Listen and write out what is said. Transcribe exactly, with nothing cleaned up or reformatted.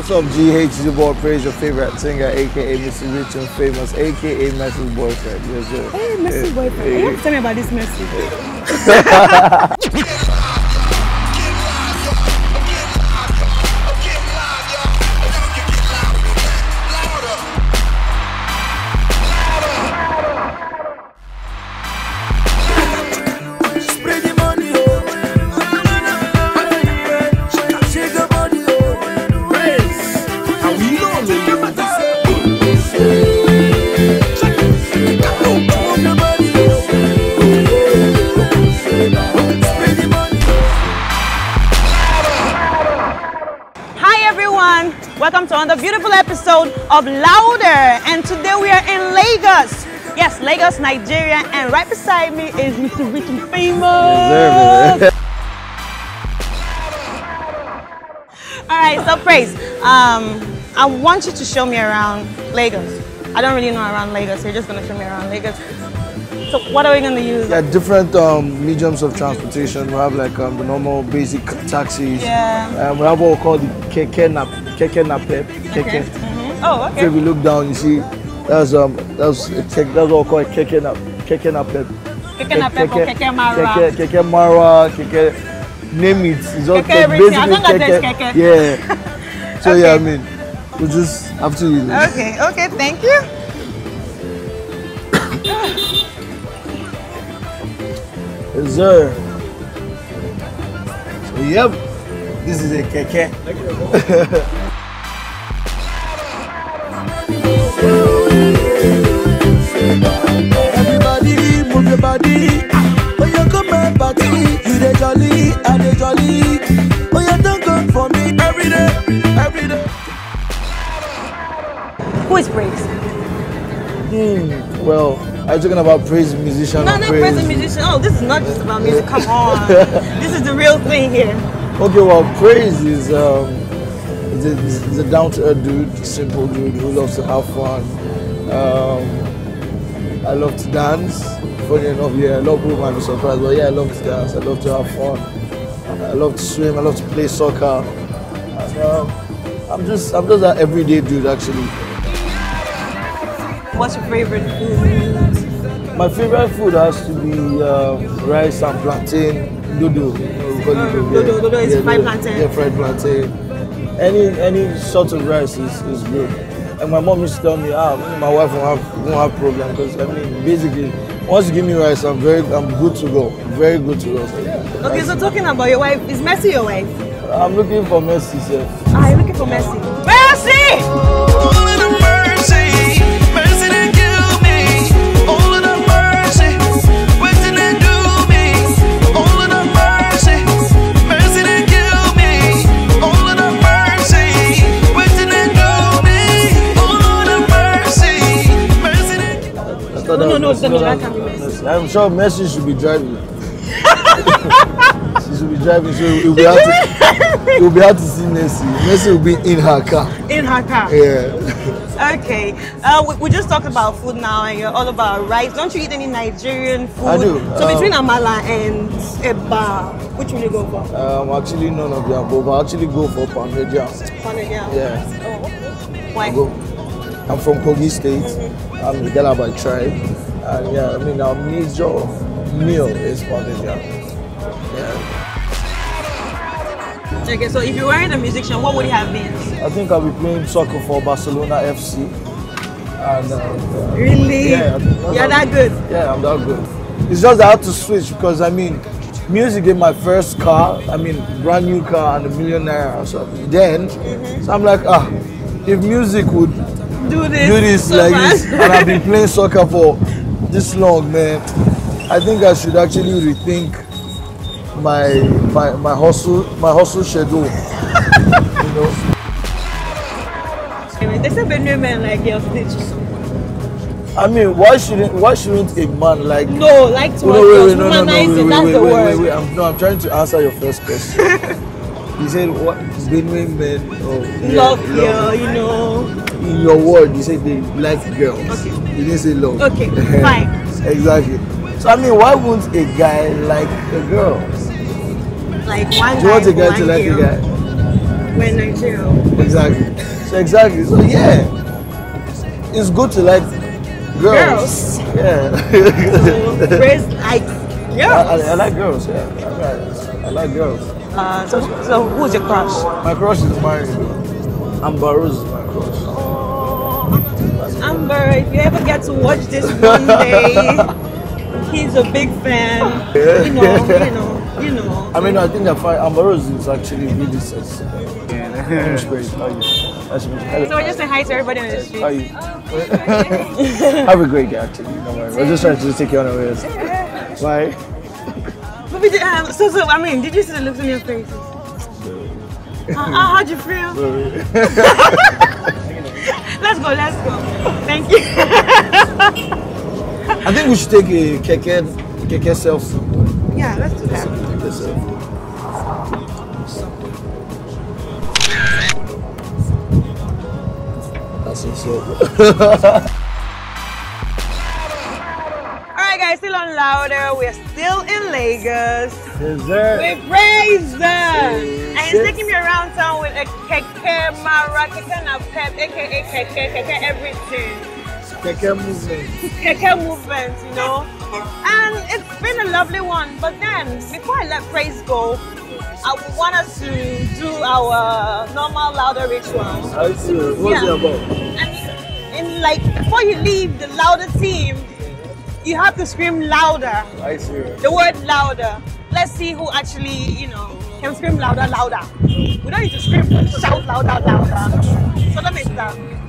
What's up, G H? It's your boy Praise, your favorite singer, aka Mister Rich and Famous, aka Messy's boyfriend. Yes, sir. Hey, Messy's boyfriend. Hey. You have to tell me about this Messy. Welcome to another beautiful episode of Louder, and today we are in Lagos. Yes, Lagos, Nigeria, and right beside me is Mister Rich and Famous. Alright, so Praise, um, I want you to show me around Lagos. I don't really know around Lagos, so you're just going to show me around Lagos. So what are we going to use? Yeah, different um, mediums of transportation. We have like um, the normal basic taxis. Yeah. Um, we have what we call the Keke Napep. Keke Napep. Keke. Mm-hmm. Oh, okay. So if you look down, you see that's um that's that's what we call a Keke Napep. Keke Napep. Keke Napep. Keke Mara. Keke, keke Mara. Keke. Name it. It's all keke, basically I don't keke. Keke. Yeah. So okay. Yeah, I mean, we just have to use it. Okay. Okay. Thank you. Yes, sir. So, yep. This is a keke. Everybody move your body. When you come and party, you dey jolly, I dey jolly. When you don't come for me every day, every day. Who is Praise? Hmm. Well, are you talking about Praise musician? No, not Praise, Praise musician. Oh, this is not just about music. Come on, this is the real thing here. Okay, well, Praise is um, is a, is a down-to-earth dude, simple dude who loves to have fun. Um, I love to dance. Funny enough, yeah, a lot of people might be surprised, but yeah, I love to dance. I love to have fun. I love to swim. I love to play soccer. And, um, I'm just, I'm just an everyday dude, actually. What's your favorite food? My favorite food has to be uh, rice and plantain dodo. Dodo, dodo, yeah. Dodo is yeah, fried plantain. Yeah, fried plantain. Any, any sort of rice is, is good. And my mom used to tell me, ah, my wife won't have, won't have problem, because I mean, basically, once you give me rice, I'm very, I'm good to go, very good to go. So, yeah. Okay, so talking about your wife, is Messi your wife? I'm looking for Messi, sir. Ah, you're looking for Messi. Messi! All of the mercy, mercy to kill me. All of the mercy, mercy to do me. All of the mercy, mercy to kill me. All of the mercy, mercy to do me. No, no, no, Messi, no, no, that can be Messi. I'm sure Messi should be driving. She should be driving, so it will be hard to, it will be hard to see Messi. Messi will be in her car. In her car? Yeah. Okay. Uh, we, we just talked about food now, and you're all about rice. Don't you eat any Nigerian food? I do. So um, between amala and eba, which will you go for? Um, actually, none of them, but I actually go for pounded yam. Pounded yam? Yeah. Oh, okay. Why? Go. I'm from Kogi State. Mm-hmm. I'm the Galabai tribe. And yeah, I mean, our major meal is pounded yam. Yeah. Okay, so if you weren't a musician, what would it have been? I think I'll be playing soccer for Barcelona F C. And, uh, really? Yeah, you're that good? Yeah, I'm that good. It's just that I had to switch because, I mean, music in my first car, I mean, brand new car and a millionaire. So then, mm-hmm. So I'm like, ah, if music would do this, do this so like fast. This, and I've been playing soccer for this long, man. I think I should actually rethink my my my hustle my hustle schedule. You know. They say Benue men like your stitches. I mean, why shouldn't why shouldn't a man like no like to wait, wait, wait, no, no, no, wait, wait, that's wait, the wait, word. Wait, wait, wait. I'm, no, I'm trying to answer your first question. You said what Benue men oh, love yeah, you, love. You know. In your word, you say they like girls. Okay. You didn't say love. Okay, fine. Exactly. So I mean, why won't a guy like a girl? Like one. Do you want a guy to like a guy? we're in Nigeria. Exactly. So exactly. So yeah, it's good to like girls. girls. Yeah. So praise like girls. I, I, I like girls. Yeah. I like, I like girls. Uh, so, so who's your crush? My crush is my Amber Rose. Is my crush. Oh, Amber, if you ever get to watch this one day, he's a big fan. Yeah. You know. You know. You know. I mean, I think that Amber Rose is actually really sexy. Yeah. So I just say hi to everybody on the street. Are you? Oh, okay. Have a great day, actually. Don't worry. We're just trying to just take you on our ways. Like. But we did, um, so, so, I mean, did you see the looks on your face? uh, uh, how'd you feel? Let's go, let's go. Thank you. I think we should take a Keke, Keke selfie. Yeah, let's do that. That's what's up. Alright guys, still on Louder. We're still in Lagos. Yes, sir. With Razor. And he's taking me around town with a Keke Mara, Keke Napep, aka Keke, Keke everything. Keke movement. Keke movement, you know. And it's been a lovely one, but then before I let praise go, I would want us to do our normal Louder ritual. I see. What's yeah. it about? And, and like before you leave the Louder team, you have to scream louder. I see. The word louder. Let's see who actually, you know, can scream louder, louder. We don't need to scream, but shout louder, louder. So let me start.